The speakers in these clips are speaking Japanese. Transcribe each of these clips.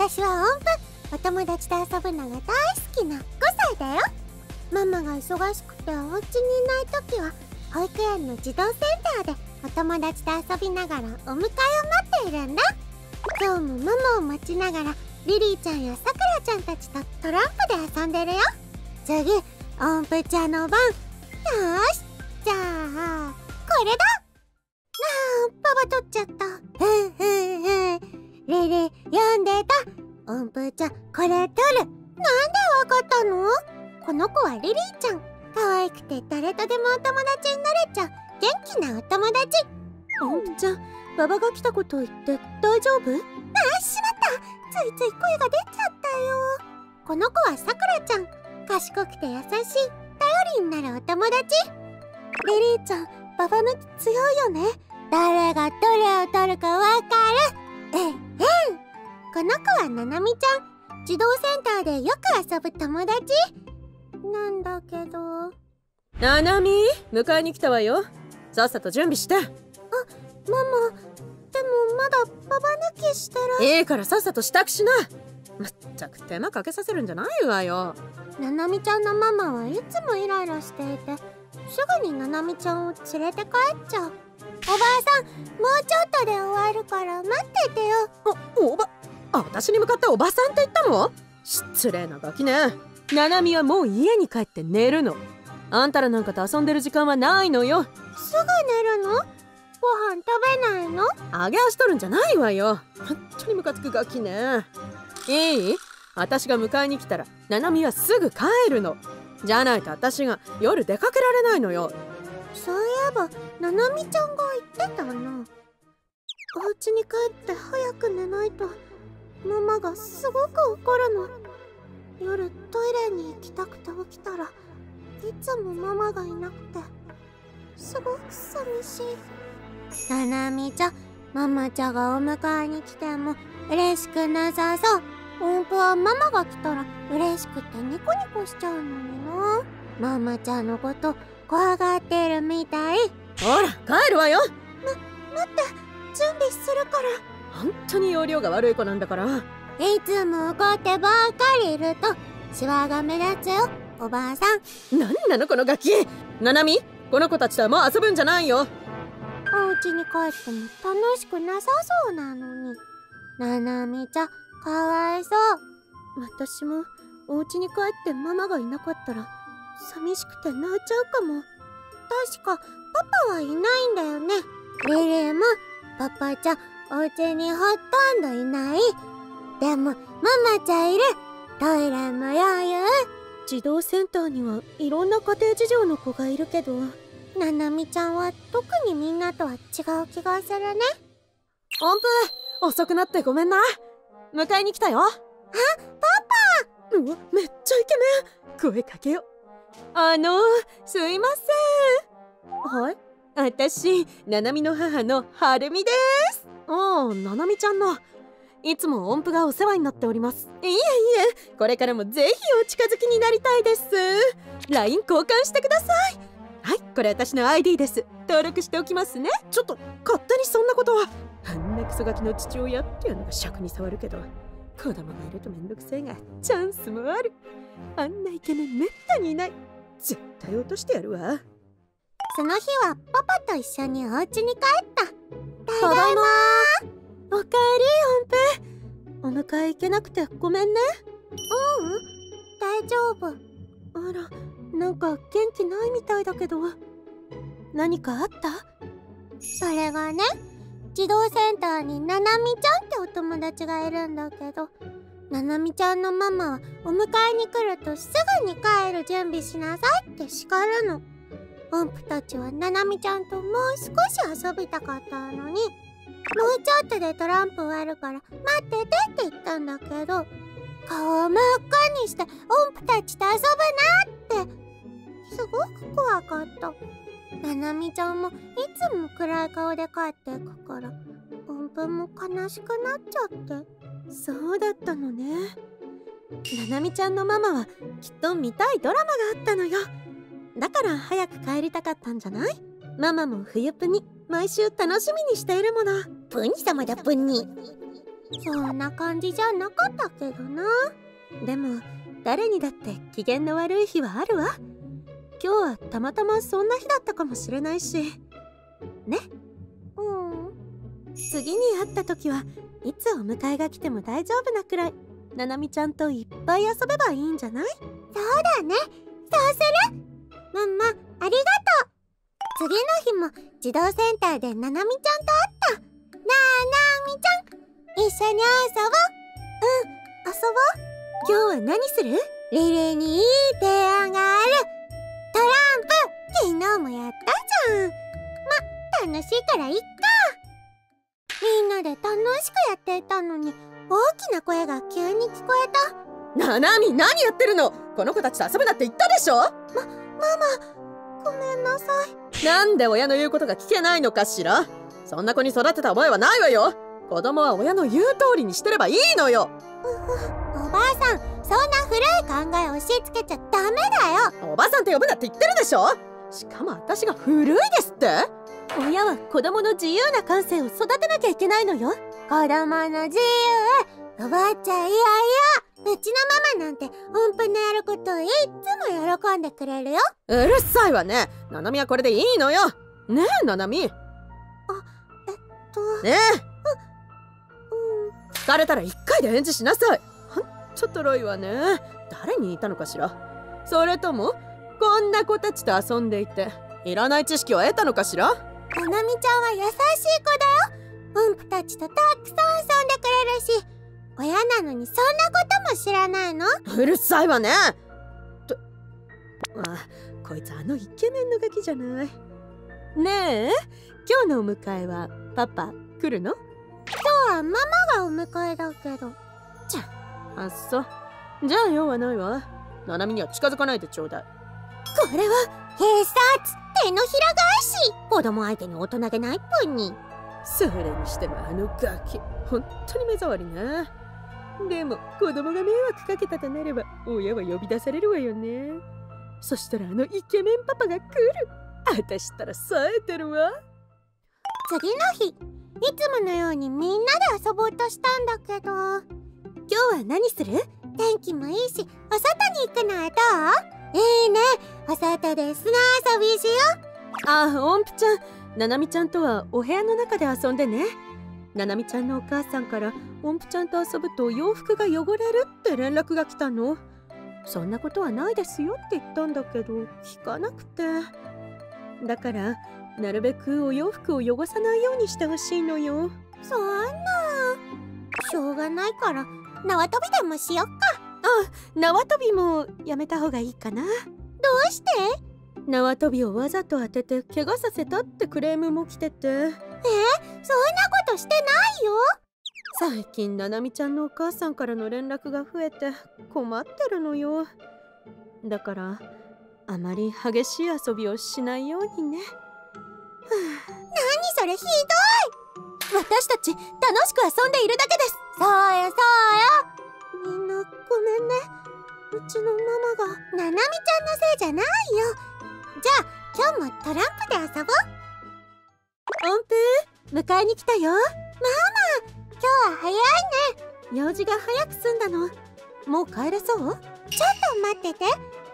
私はお友達と遊ぶのが大好きな5歳だよ。ママが忙しくてお家にいない時は保育園の児童センターでお友達と遊びながらお迎えを待っているんだ。今日もママを待ちながらリリーちゃんやさくらちゃんたちとトランプで遊んでるよ。次、おんぷちゃんの番。よし、じゃあこれだ。パパ取っちゃった。リリー読んでた。おんぷちゃんこれ取る。なんでわかったの？この子はリリーちゃん、可愛くて誰とでもお友達になれちゃう元気なお友達。おんぷちゃん、ババが来たこと言って大丈夫？あ、しまった。ついつい声が出ちゃったよ。この子はさくらちゃん、賢くて優しい頼りになるお友達。リリーちゃん、ババ抜き強いよね。誰がどれを取るかわかる。この子はななみちゃん、児童センターでよく遊ぶ友達なんだけど。ななみ、迎えに来たわよ。さっさと準備して。あ、ママ、でもまだババ抜きしてる。いいからさっさと支度しな。まったく手間かけさせるんじゃないわよ。ななみちゃんのママはいつもイライラしていて、すぐにななみちゃんを連れて帰っちゃう。おばあさん、もうちょっとで終わるから待っててよ。私に向かっておばさんと言ったの？失礼なガキね。ななみはもう家に帰って寝るの。あんたらなんかと遊んでる時間はないのよ。すぐ寝るの？ご飯食べないの？揚げ足取るんじゃないわよ。本当にムカつくガキね。いい？私が迎えに来たらななみはすぐ帰るの。じゃないと私が夜出かけられないのよ。そういえばななみちゃんが言ってたな。お家に帰って早く寝ないとママがすごく怒るの。夜トイレに行きたくて起きたらいつもママがいなくてすごく寂しい。ななみちゃん、ママちゃんがお迎えに来ても嬉しくなさそう。本当はママが来たら嬉しくてニコニコしちゃうのにな。ママちゃんのこと怖がってるみたい。ほら帰るわよ。待って、準備するから。本当に要領が悪い子なんだから。いつも怒ってばっかりいるとシワが目立つよ、おばあさん。なんなのこのガキ。ななみ、この子たちとはもう遊ぶんじゃないよ。お家に帰っても楽しくなさそうなのに。ななみちゃんかわいそう。私もお家に帰ってママがいなかったら寂しくて泣いちゃうかも。確かパパはいないんだよね。リリーもパパちゃんお家にほとんどいない。でもママちゃんいる。トイレも余裕。児童センターにはいろんな家庭事情の子がいるけど、ななみちゃんは特にみんなとは違う気がするね。おんぷ、遅くなってごめんな。迎えに来たよ。あ、パパ。うわ、めっちゃイケメン。声かけよ。すいません。はい、私ななみの母のはるみです。ななみちゃんの。いつも音符がお世話になっております。いえいえ、これからもぜひお近づきになりたいです。 LINE 交換してください。はい、これ私の ID です。登録しておきますね。ちょっと勝手にそんなことは。あんなクソガキの父親っていうのが尺に触るけど、子供がいるとめんどくせえがチャンスもある。あんなイケメンめったにいない。絶対落としてやるわ。その日はパパと一緒にお家に帰った。ただいまー。おかえり、おんぷ。お迎え行けなくてごめんね。ううん、大丈夫。あら、なんか元気ないみたいだけど何かあった？それがね、児童センターにななみちゃんってお友達がいるんだけど、ななみちゃんのママはお迎えに来るとすぐに帰る準備しなさいって叱るの。おんぷたちはななみちゃんともう少し遊びたかったのに、もうちょっとでトランプ終わるから待っててって言ったんだけど、顔を真っ赤にしておんぷたちと遊ぶなってすごく怖かった。ななみちゃんもいつも暗い顔で帰っていくから、おんぷも悲しくなっちゃって。そうだったのね。ななみちゃんのママはきっと見たいドラマがあったのよ。だから早く帰りたかったんじゃない？ママも冬プニ毎週楽しみにしているもの。プニ様だ、プニ。そんな感じじゃなかったけどな。でも誰にだって機嫌の悪い日はあるわ。今日はたまたまそんな日だったかもしれないしね。うん、次に会った時はいつお迎えが来ても大丈夫なくらいななみちゃんといっぱい遊べばいいんじゃない？そうだね、そうする。ママありがとう。次の日も児童センターでななみちゃんと会った。ななみちゃん、一緒に遊ぼう。うん、遊ぼう。今日は何する？リリーにいい提案がある。トランプ、昨日もやったじゃん。ま、楽しいからいっか。みんなで楽しくやっていたのに大きな声が急に聞こえた。ななみ、何やってるの？この子たちと遊ぶなって言ったでしょ。ママ、ごめんなさい。なんで親の言うことが聞けないのかしら。そんな子に育てた覚えはないわよ。子供は親の言う通りにしてればいいのよ。おばあさん、そんな古い考えを押し付けちゃダメだよ。おばあさんって呼ぶなって言ってるでしょ。しかも私が古いですって。親は子供の自由な感性を育てなきゃいけないのよ。子供の自由奪っちゃいやいや。うちのママなんて本当にやることをいっつも喜んでくれるよ。うるさいわね。ななみはこれでいいのよ。ねえななみ。あ、ねえ、疲れたら一回で返事しなさい。ちょっとろいわね。誰に言ったのかしら。それともこんな子たちと遊んでいていらない知識を得たのかしら。ななみちゃんは優しい子だよ。うんこたちとたくさん遊んでくれるし、親なのにそんなことも知らないの。うるさいわね。と、あ、こいつあのイケメンのガキじゃない。ねえ、今日のお迎えはパパ来るの？今日はママがお迎えだけど。じゃあっそ、じゃあ用はないわ。ななみには近づかないでちょうだい。これは必殺手のひら返し。子供相手に大人げないっぽいに。それにしてもあのガキ、本当に目障りな。でも子供が迷惑かけたとなれば親は呼び出されるわよね。そしたらあのイケメンパパが来る。あたしたら冴えてるわ。次の日、いつものようにみんなで遊ぼうとしたんだけど。今日は何する？天気もいいしお外に行くのはどう？いいね、お外で砂遊びしよう。ああ、おんぷちゃん、ななみちゃんとはお部屋の中で遊んでね。ななみちゃんのお母さんからおんぷちゃんと遊ぶと洋服が汚れるって連絡が来たの。そんなことはないですよって言ったんだけど聞かなくて。だからなるべくお洋服を汚さないようにしてほしいのよ。そんなしょうがないから縄跳びでもしよっか。あ、縄跳びもやめた方がいいかな。どうして？縄跳びをわざと当てて怪我させたってクレームも来てて。そんなことしてないよ。最近ななみちゃんのお母さんからの連絡が増えて困ってるのよ。だからあまり激しい遊びをしないようにね。何それひどい。私たち楽しく遊んでいるだけです。そうよそうよ。みんなごめんね。うちのママが。ななみちゃんのせいじゃないよ。じゃあ今日もトランプで遊ぼう。音符、迎えに来たよ。ママ、今日は早いね。用事が早く済んだの。もう帰れそう？ちょっと待ってて。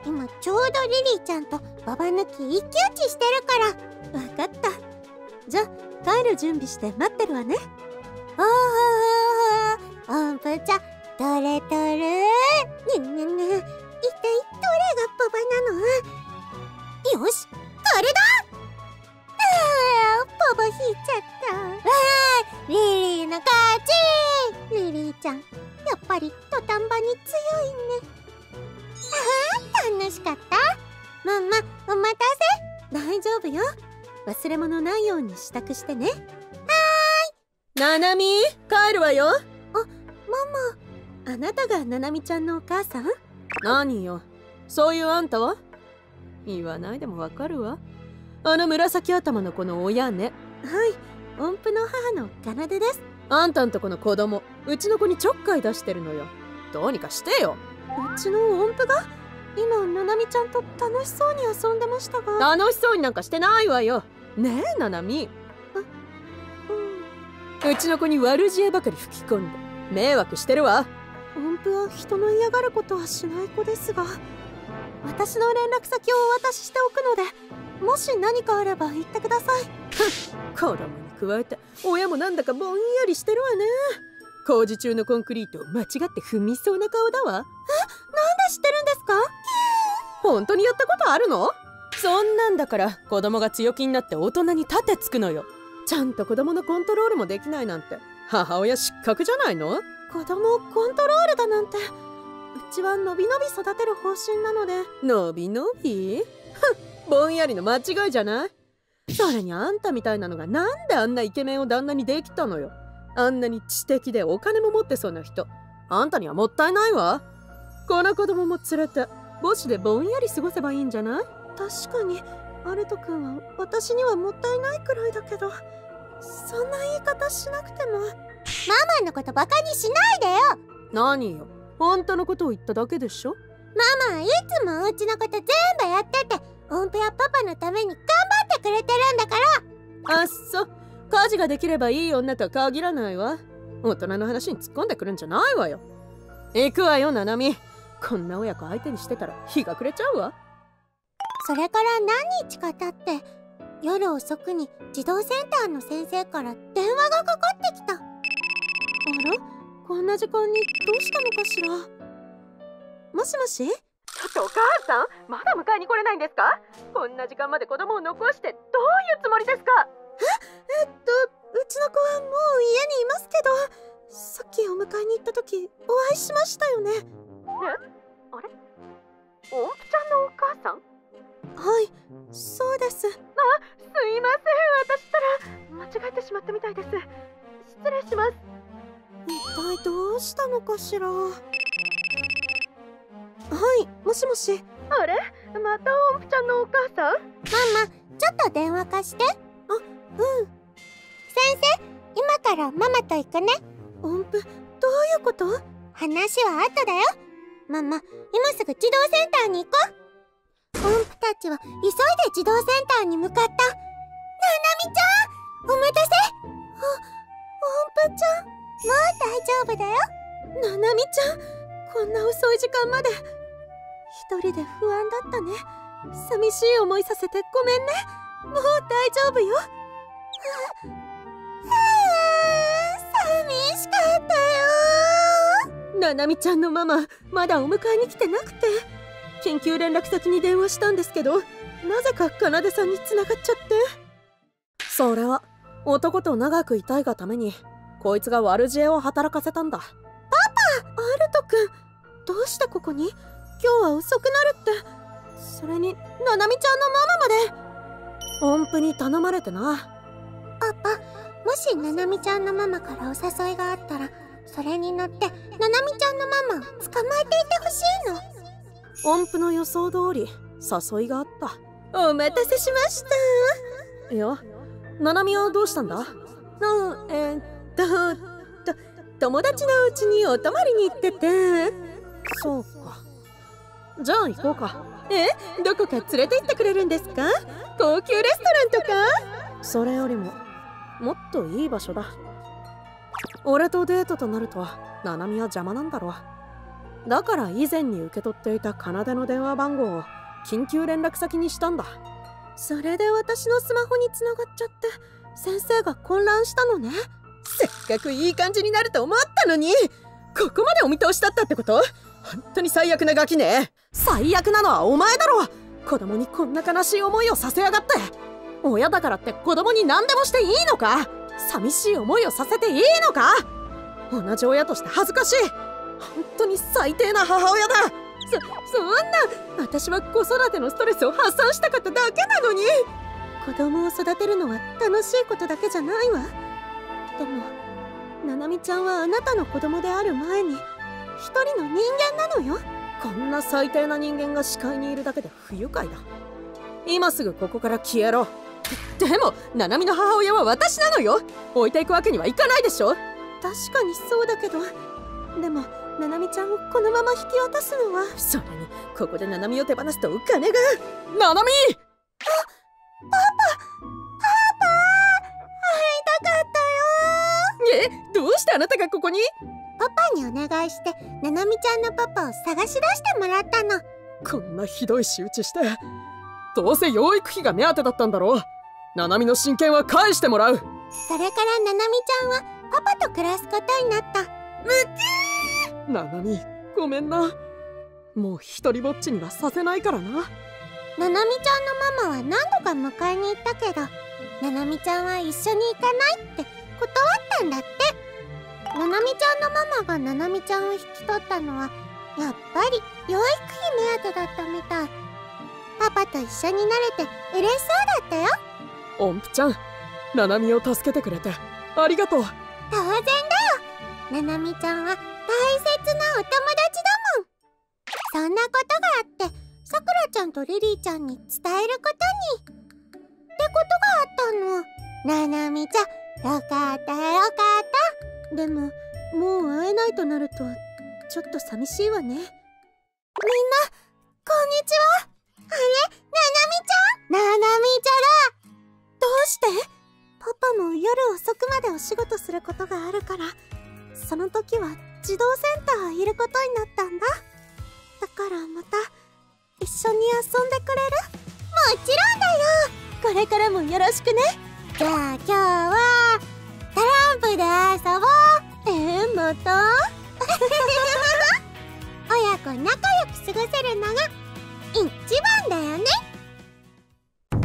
今ちょうどリリーちゃんとババ抜き一騎打ちしてるから。わかった。じゃあ帰る準備して待ってるわね。おー、おんぷちゃん、どれどれ、ねねね、一体どれがパパなの？よし、これだ。あー、パパ引いちゃった。わー、リリーの勝ち。リリーちゃんやっぱり土壇場に強いね。あー、楽しかった。ママお待たせ。大丈夫よ、忘れ物ないように支度してね。はーい。ななみ、帰るわよ。あ、ママ。あなたがななみちゃんのお母さん？何よ、そういうあんたは？言わないでもわかるわ。あの紫頭の子の親ね。はい、音符の母のかなでです。あんたんとこの子供、うちの子にちょっかい出してるのよ。どうにかしてよ。うちの音符が？今ななみちゃんと楽しそうに遊んでましたが。楽しそうになんかしてないわよ。ねえななみ。うちの子に悪知恵ばかり吹き込んで迷惑してるわ。音符は人の嫌がることはしない子ですが、私の連絡先をお渡ししておくので、もし何かあれば言ってください。子供に加えて親もなんだかぼんやりしてるわね。工事中のコンクリートを間違って踏みそうな顔だわ。え、なんで知ってるんですか？本当にやったことあるの？そんなんだから子供が強気になって大人に盾つくのよ。ちゃんと子供のコントロールもできないなんて母親失格じゃないの？子供をコントロールだなんて、うちはのびのび育てる方針なので。のびのび？ぼんやりの間違いじゃない？それにあんたみたいなのがなんであんなイケメンを旦那にできたのよ。あんなに知的でお金も持ってそうな人、あんたにはもったいないわ。この子供も連れて母子でぼんやり過ごせばいいんじゃない？確かにアルト君は私にはもったいないくらいだけど、そんな言い方しなくても。ママのことバカにしないでよ。何よ、あんたのことを言っただけでしょ。ママはいつもおうちのこと全部やってて、音符やパパのために頑張ってくれてるんだから。あっそ、家事ができればいい女とは限らないわ。大人の話に突っ込んでくるんじゃないわよ。行くわよナナミ。こんな親子相手にしてたら日が暮れちゃうわ。それから何日か経って夜遅くに児童センターの先生から電話がかかってきた。あら、こんな時間にどうしたのかしら。もしもし。ちょっとお母さん、まだ迎えに来れないんですか？こんな時間まで子供を残してどういうつもりですか？うちの子はもう家にいますけど、さっきお迎えに行った時お会いしましたよね。え、あれ、おんぷちゃんのお母さん？はい、そうです。あ、すいません、私ったら間違えてしまったみたいです。失礼します。一体どうしたのかしら。はい、もしもし。あれ、またおんぷちゃんのお母さん？ママ、ちょっと電話貸して。あ、うん。先生、今からママと行くね。音符、どういうこと？話は後だよ。ママ、今すぐ児童センターに行こう。音符たちは急いで児童センターに向かった。ななみちゃん、お待たせ。音符ちゃん、もう大丈夫だよ。ななみちゃん、こんな遅い時間まで一人で不安だったね。寂しい思いさせてごめんね。もう大丈夫よ。寂しかったよ。ななみちゃんのママ、まだお迎えに来てなくて、緊急連絡先に電話したんですけど、なぜかかなでさんに繋がっちゃって。それは男と長くいたいがためにこいつが悪知恵を働かせたんだ。パパ、アルト君、どうしてここに？今日は遅くなるって。それにななみちゃんのママまで音符に頼まれてな。パパ、もしななみちゃんのママからお誘いがあったら、それに乗ってななみちゃんのママを捕まえていてほしいの。音符の予想通り誘いがあった。お待たせしました。いや、ナナミはどうしたんだ？友達のうちにお泊まりに行ってて。そうか、じゃあ行こうか。え、どこか連れて行ってくれるんですか？高級レストランとか。それよりももっといい場所だ。俺とデートとなるとナナミは邪魔なんだろう。だから以前に受け取っていたかなでの電話番号を緊急連絡先にしたんだ。それで私のスマホに繋がっちゃって先生が混乱したのね。せっかくいい感じになると思ったのに、ここまでお見通しだったってこと？本当に最悪なガキね。最悪なのはお前だろ。子供にこんな悲しい思いをさせやがって。親だからって子供に何でもしていいのか？寂しい思いをさせていいのか？同じ親として恥ずかしい。本当に最低な母親だ。そんな、私は子育てのストレスを発散したかっただけなのに。子供を育てるのは楽しいことだけじゃないわ。でもななみちゃんはあなたの子供である前に一人の人間なのよ。こんな最低な人間が視界にいるだけで不愉快だ。今すぐここから消えろ。でもななみの母親は私なのよ。置いていくわけにはいかないでしょ。確かにそうだけど、でもななみちゃんをこのまま引き渡すのは。それにここでななみを手放すとお金が。ななみ！あ、パパ、会いたかったよ。え、どうしてあなたがここに？パパにお願いしてななみちゃんのパパを探し出してもらったの。こんなひどい仕打ちして。どうせ養育費が目当てだったんだろう。ななみの親権は返してもらう。それからななみちゃんはパパと暮らすことになった。むちゃー！ななみごめんな。もう一人ぼっちにはさせないからな。ななみちゃんのママは何度か迎えに行ったけど、ななみちゃんは一緒に行かないって断ったんだって。ななみちゃんのママがななみちゃんを引き取ったのはやっぱり養育費目当てだったみたい。パパと一緒になれて嬉しそうだったよ。音符ちゃん、ななみを助けてくれてありがとう。当然だよ、ななみちゃんは大切なお友達だもん。そんなことがあってさくらちゃんとリリーちゃんに伝えることにってことがあったの。ななみちゃんよかったよかった。でももう会えないとなるとちょっと寂しいわね。みんなこんにちは。あれ、ななみちゃん、ななみちゃんだ。どうして？パパも夜遅くまでお仕事することがあるから、その時は児童センターいることになったんだ。だからまた一緒に遊んでくれる？もちろんだよ。これからもよろしくね。じゃあ今日はトランプで遊ぼう。もっと親子仲良く過ごせるのが一番だよね。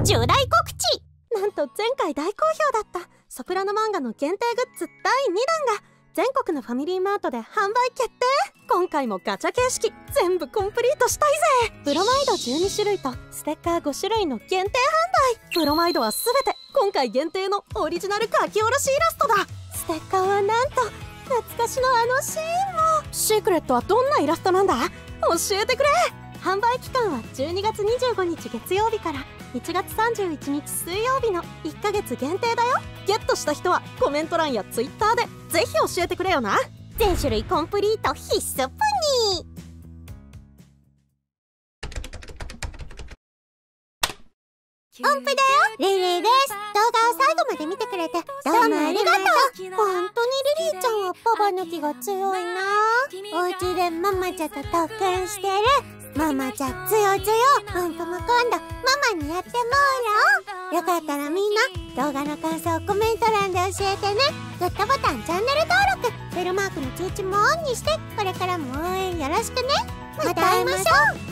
重大告知。なんと前回大好評だったソプラノ漫画の限定グッズ第2弾が全国のファミリーマートで販売決定。今回もガチャ形式全部コンプリートしたいぜ。ブロマイド12種類とステッカー5種類の限定販売。ブロマイドは全て今回限定のオリジナル書き下ろしイラストだ。ステッカーはなんと懐かしのあのシーンも。シークレットはどんなイラストなんだ、教えてくれ。販売期間は12月25日月曜日から1月31日水曜日の1ヶ月限定だよ。ゲットした人はコメント欄やツイッターでぜひ教えてくれよな。全種類コンプリート必須プニー。音符だよ、レイレイです。動画を最後まで見てくれてどうもありがとう。本当にリリーちゃんはパパ抜きが強いな。お家でママちゃんと特訓してる。ママちゃん強い強い。音符も今度ママにやってもらおう。よかったらみんな動画の感想をコメント欄で教えてね。グッドボタン、チャンネル登録、ベルマークの通知もオンにして、これからも応援よろしくね。また会いましょう。